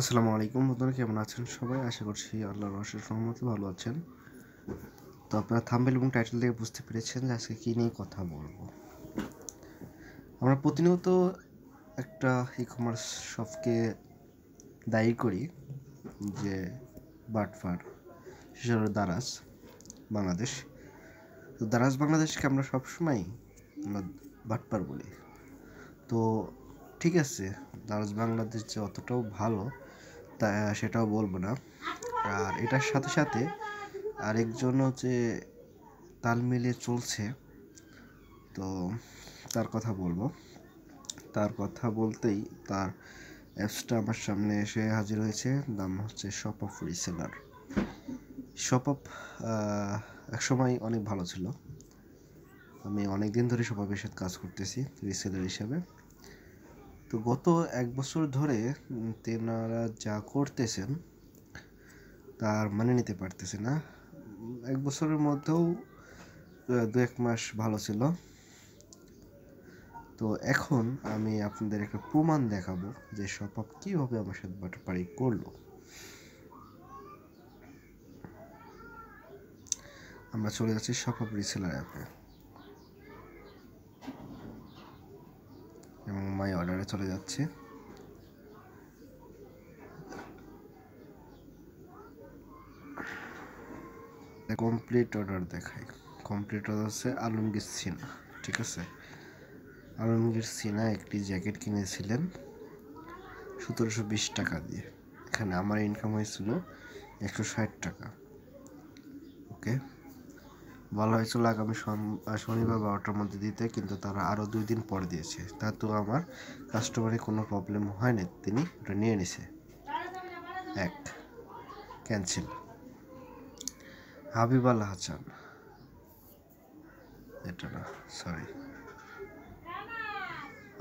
আসসালামু আলাইকুম বন্ধুরা, কেমন আছেন সবাই? আশা করছি আল্লাহর অশেষ রহমতে ভালো আছেন। তো আপনারা থাম্বনেল এবং টাইটেল থেকে বুঝতে পেরেছেন যে আজকে কী নিয়ে কথা বলবো। আমরা প্রতিনিয়ত একটা ই কমার্স শপকে দায়ী করি যে বাটফার, সেটা হলো দারাজ বাংলাদেশ। তো দারাজ বাংলাদেশকে আমরা সবসময় আমরা বাটফার বলি। তো ঠিক আছে, দারাজ বাংলাদেশ যে অতটাও ভালো তা সেটাও বলবো না। আর এটার সাথে সাথে আরেকজনও যে তাল মিলিয়ে চলছে, তো তার কথা বলবো। তার কথা বলতেই তার অ্যাপসটা আমার সামনে এসে হাজির হয়েছে। নাম হচ্ছে ShopUp রিসেলার। ShopUp একসময় অনেক ভালো ছিল। আমি অনেক দিন ধরে ShopUp-এর সাথে কাজ করতেছি রিসেলার হিসাবে। তো গত এক বছর ধরে তেনারা যা করতেছেন তার মানে নিতে পারতেছে না। এক বছরের মধ্যেও দু এক মাস ভালো ছিল। তো এখন আমি আপনাদের একটা প্রমাণ দেখাবো যে ShopUp কীভাবে আমার সাথে বাটপাড়ি করলো। আমরা চলে যাচ্ছি ShopUp রিসেলার অ্যাপে এবং মাই অর্ডারে চলে যাচ্ছে। কমপ্লিট অর্ডার দেখাই। কমপ্লিট অর্ডার হচ্ছে আলমগীর সিনহা। ঠিক আছে, আলমগীর সিনহা একটি জ্যাকেট কিনেছিলেন 1720 টাকা দিয়ে। এখানে আমার ইনকাম হয়েছিল 160 টাকা। ওকে, বলা হয়েছিল আগামী শনিবার 12টার মধ্যে দিতে, কিন্তু তারা আরও 2 দিন পর দিয়েছে। তা তো আমার কাস্টমারের কোনো প্রবলেম হয়নি, তিনি ওটা নিয়ে নিছে। এক ক্যান্সেল। হাবিব আল হাসান, এটা না, সরি,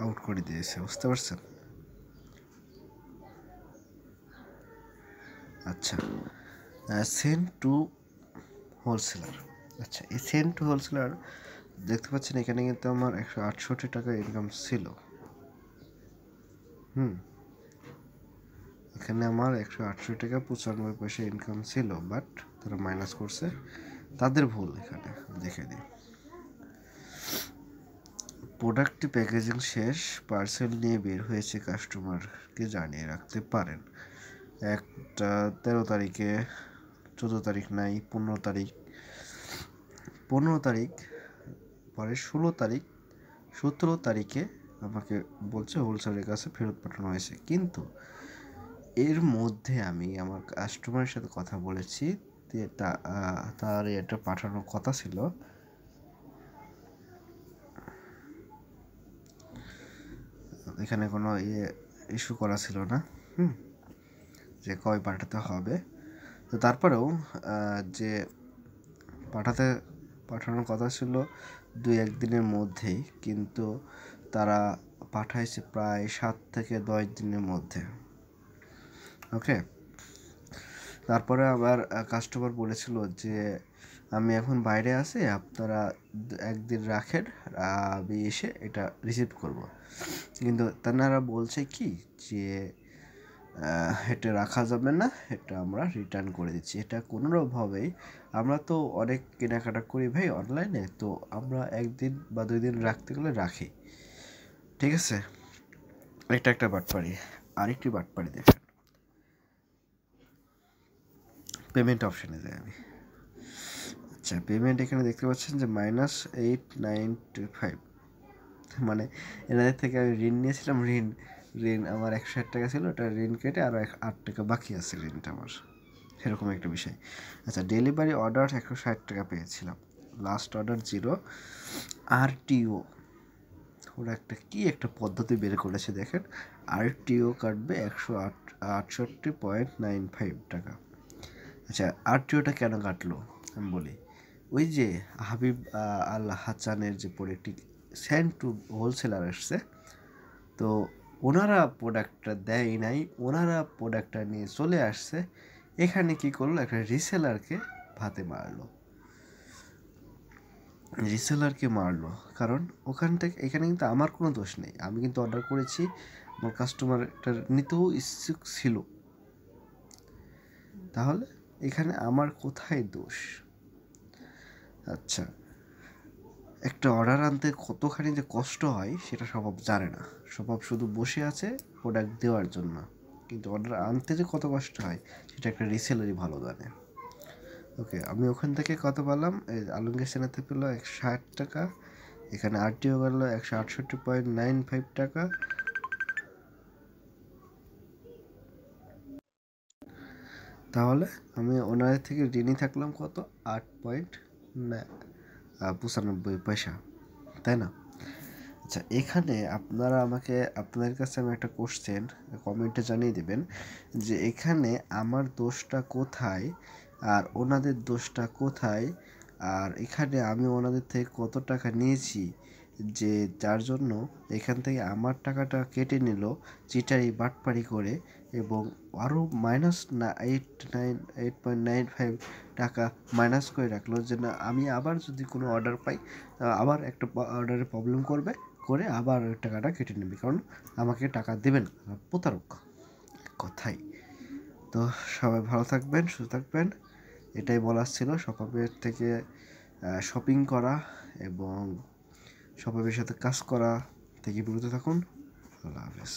আউট করে দিয়েছে, বুঝতে পারছেন? আচ্ছা, সেন্ড টু হোলসেলার। আচ্ছা, এই সেন্ড টু হোলসেলার দেখতে পাচ্ছেন, এখানে কিন্তু আমার 168 টাকা ইনকাম ছিল। এখানে আমার 168 টাকা 95 পয়সা ইনকাম ছিল, বাট তারা মাইনাস করছে, তাদের ভুল। এখানে দেখে দিই, প্রোডাক্টটি প্যাকেজিং শেষ, পার্সেল নিয়ে বের হয়েছে, কাস্টমারকে জানিয়ে রাখতে পারেন। একটা 13 তারিখে, 14 তারিখ নাই, 15 তারিখ, 15 তারিখ পরে 16 তারিখ, 17 তারিখে আমাকে বলছে হোলসেলের কাছে ফেরত পাঠানো হয়েছে। কিন্তু এর মধ্যে আমি আমার কাস্টমারের সাথে কথা বলেছি, তার এটা পাঠানোর কথা ছিল। এখানে কোনো ইস্যু করা ছিল না যে কয় পাঠাতে হবে। তো তারপরেও যে পাঠানোর কথা ছিল 2-1 দিনের মধ্যেই, কিন্তু তারা পাঠাইছে প্রায় 7 থেকে 10 দিনের মধ্যে। ওকে, তারপরে আবার কাস্টমার বলেছিল যে আমি এখন বাইরে আছি, আপনারা 1 দিন রাখেন, আমি এসে এটা রিসিভ করব। কিন্তু তারা বলছে কি যে এটা রাখা যাবে না, এটা আমরা রিটার্ন করে দিচ্ছি। এটা কোনোভাবেই, আমরা তো অনেক কেনাকাটা করি ভাই অনলাইনে, তো আমরা 1 দিন বা 2 দিন রাখতে গেলে রাখি। ঠিক আছে, এটা একটা বাটপাড়ি। আরেকটি বাটপাড়ি দেখেন, পেমেন্ট অপশানে যাই আমি। আচ্ছা, পেমেন্ট এখানে দেখতে পাচ্ছেন যে -895, মানে এনাদের থেকে আমি ঋণ নিয়েছিলাম। ঋণ আমার 160 টাকা ছিল, ওটা ঋণ কেটে আরও 8 টাকা বাকি আছে ঋণটা আমার, সেরকম একটা বিষয়। আচ্ছা, ডেলিভারি অর্ডার 160 টাকা পেয়েছিলাম, লাস্ট অর্ডার 0। RTO, ওরা একটা পদ্ধতি বের করেছে দেখেন, RTO কাটবে 168.95 টাকা। আচ্ছা, RTOটা কেন কাটলো আমি বলি। ওই যে হাবিব আল হাসানের যে প্রোডাক্টটি সেন্ড টু হোলসেলার আসছে, তো ওনারা প্রোডাক্টটা দেয় নাই, ওনারা প্রোডাক্টটা নিয়ে চলে আসছে। এখানে কি করলো, একটা রিসেলারকে ভাতে মারলো, রিসেলারকে মারলো। কারণ ওখান থেকে, এখানে কিন্তু আমার কোনো দোষ নেই, আমি কিন্তু অর্ডার করেছি, আমার কাস্টমারটা নিতেও ইচ্ছুক ছিল, তাহলে এখানে আমার কোথায় দোষ? আচ্ছা, একটা অর্ডার আনতে কতখানি যে কষ্ট হয় সেটা ShopUp জানে না। ShopUp শুধু বসে আছে প্রোডাক্ট দেওয়ার জন্য, কিন্তু অর্ডার আনতে যে কত কষ্ট হয় সেটা একটা রিসেলারই ভালো জানে। ওকে, আমি ওখান থেকে কত পেলাম, আলমগীর সেনাতে পেল 160 টাকা, এখানে আরটিও গেল 168.95 টাকা। তাহলে আমি ওনার থেকে ঋণী থাকলাম কত, 8.95 পয়সা, তাই না? আচ্ছা, এখানে আপনারা আমাকে, আপনাদের কাছে আমি একটা কোশ্চেন কমেন্টে জানিয়ে দেবেন যে এখানে আমার দোষটা কোথায় আর ওনাদের দোষটা কোথায়, আর এখানে আমি ওনাদের থেকে কত টাকা নিয়েছি যে যার জন্য এখান থেকে আমার টাকাটা কেটে নিল চিটারি বাটপাড়ি করে, এবং আরও মাইনাস না 8.95 টাকা মাইনাস করে রাখলো যে না আমি আবার যদি কোনো অর্ডার পাই আবার একটা অর্ডারে প্রবলেম করবে, করে আবার ওই টাকাটা কেটে নেবে, কারণ আমাকে টাকা দেবেন না, প্রতারক কথাই। তো সবাই ভালো থাকবেন, সুস্থ থাকবেন, এটাই বলার ছিল। ShopUp থেকে শপিং করা এবং ShopUp সাথে কাজ করা থেকে বিরত থাকুন। আল্লাহ হাফেজ।